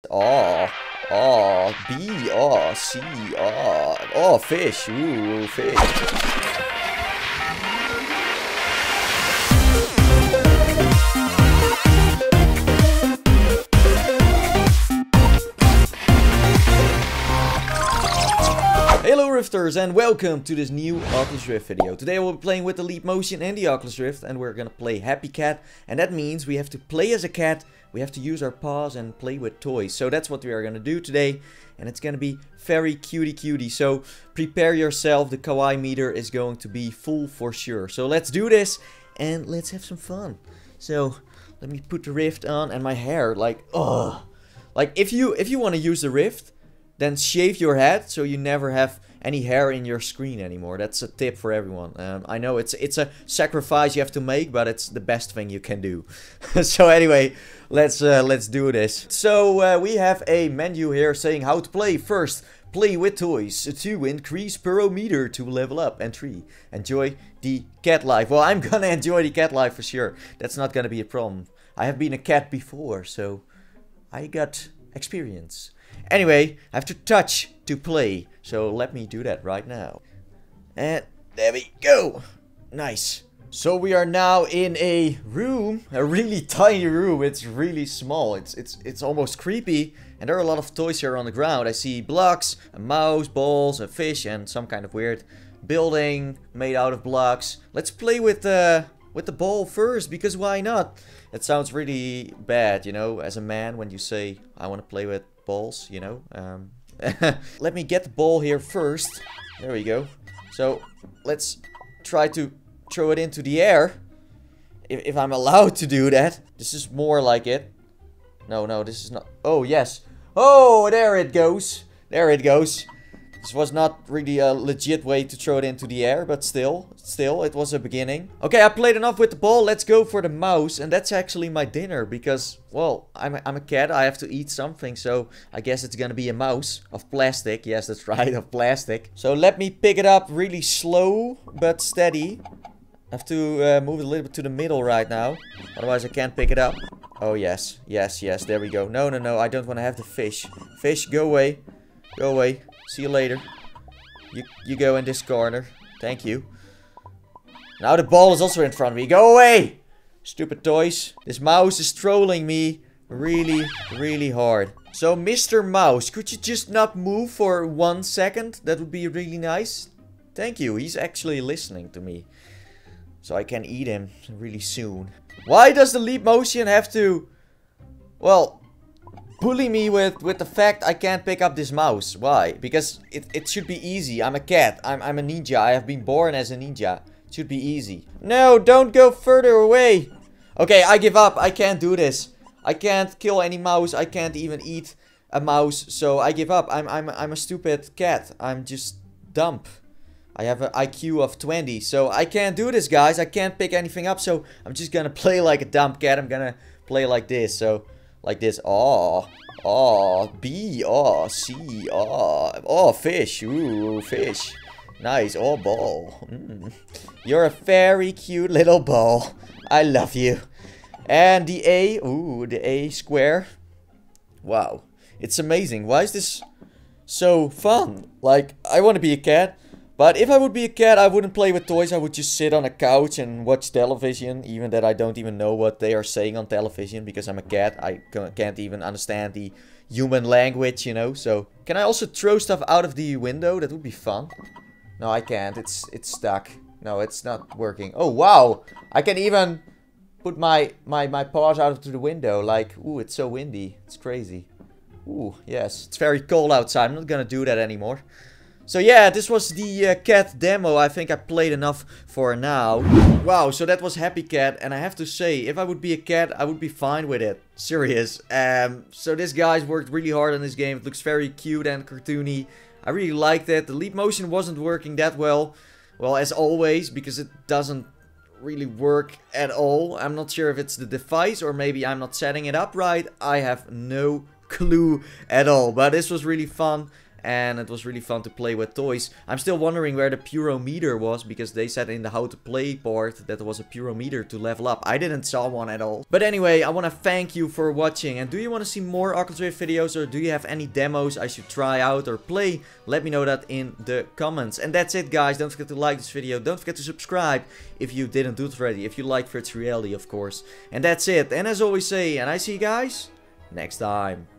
B, C, oh, fish, ooh, fish. Hello Rifters and welcome to this new Oculus Rift video. Today we'll be playing with the Leap Motion and the Oculus Rift, and we're gonna play Happy Cat, and that means we have to play as a cat, we have to use our paws and play with toys. So that's what we are gonna do today, and it's gonna be very cutie. So prepare yourself, the kawaii meter is going to be full for sure. So let's do this and let's have some fun. So let me put the Rift on, and my hair, like, oh, like if you want to use the Rift, then shave your head so you never have any hair in your screen anymore. That's a tip for everyone. I know it's a sacrifice you have to make, but it's the best thing you can do. So anyway, let's do this. So we have a menu here saying how to play. First, play with toys. 2, increase pyrometer to level up. And 3, enjoy the cat life. Well, I'm gonna enjoy the cat life for sure. That's not gonna be a problem. I have been a cat before, so I got experience. Anyway, I have to touch to play, so let me do that right now. And there we go! Nice. So we are now in a room, a really tiny room. It's really small. It's almost creepy, and there are a lot of toys here on the ground. I see blocks, a mouse, balls, a fish, and some kind of weird building made out of blocks. Let's play with the ball first, because why not? It sounds really bad, you know, as a man when you say, I want to play with balls, you know. Let me get the ball here first. There we go. So let's try to throw it into the air. If I'm allowed to do that. This is more like it. No, this is not. Oh, yes. Oh, there it goes. There it goes. This was not really a legit way to throw it into the air, but still, it was a beginning. Okay, I played enough with the ball. Let's go for the mouse, and that's actually my dinner because, well, I'm a cat. I have to eat something, so I guess it's gonna be a mouse of plastic. Yes, that's right, of plastic. So let me pick it up really slow but steady. I have to move it a little bit to the middle right now, otherwise I can't pick it up. Oh yes. There we go. No. I don't want to have the fish. Fish, go away. Go away. See you later. You go in this corner. Thank you. Now the ball is also in front of me. Go away! Stupid toys. This mouse is trolling me really hard. So, Mr. Mouse, could you just not move for 1 second? That would be really nice. Thank you. He's actually listening to me. So I can eat him really soon. Why does the Leap Motion have to... well... bully me with the fact I can't pick up this mouse? Why? Because it should be easy. I'm a cat. I'm a ninja. I have been born as a ninja. It should be easy. No, don't go further away. Okay, I give up. I can't do this. I can't kill any mouse. I can't even eat a mouse. So I give up. I'm a stupid cat. I'm just dumb. I have an IQ of 20. So I can't do this, guys. I can't pick anything up. So I'm just gonna play like a dumb cat. I'm gonna play like this. So... like this. B, C, fish. Ooh, fish. Nice. Oh, ball. You're a very cute little ball. I love you. And the A. Ooh, the A square. Wow. It's amazing. Why is this so fun? Like, I want to be a cat. But if I would be a cat, I wouldn't play with toys. I would just sit on a couch and watch television, even that I don't even know what they are saying on television because I'm a cat. I can't even understand the human language, you know. So, can I also throw stuff out of the window? That would be fun. No, I can't. It's stuck. No, it's not working. Oh, wow. I can even put my paws out of the window. Like, ooh, it's so windy. It's crazy. Ooh, yes. It's very cold outside. I'm not gonna do that anymore. So yeah, this was the cat demo. I think I played enough for now. Wow, so that was Happy Cat, and I have to say, if I would be a cat, I would be fine with it. Serious. So this guy's worked really hard on this game. It looks very cute and cartoony. I really liked it. The Leap Motion wasn't working that well. Well, as always, because it doesn't really work at all. I'm not sure if it's the device or maybe I'm not setting it up right. I have no clue at all, but this was really fun. and it was really fun to play with toys. I'm still wondering where the pyrometer was, because they said in the how to play part that there was a pyrometer to level up. I didn't saw one at all. But anyway, I want to thank you for watching, and do you want to see more Oculus Rift videos, or do you have any demos I should try out or play? Let me know that in the comments. And that's it, guys. Don't forget to like this video. Don't forget to subscribe if you didn't do it already, if you like virtual reality, of course. And that's it. And as always say, and I see you guys next time.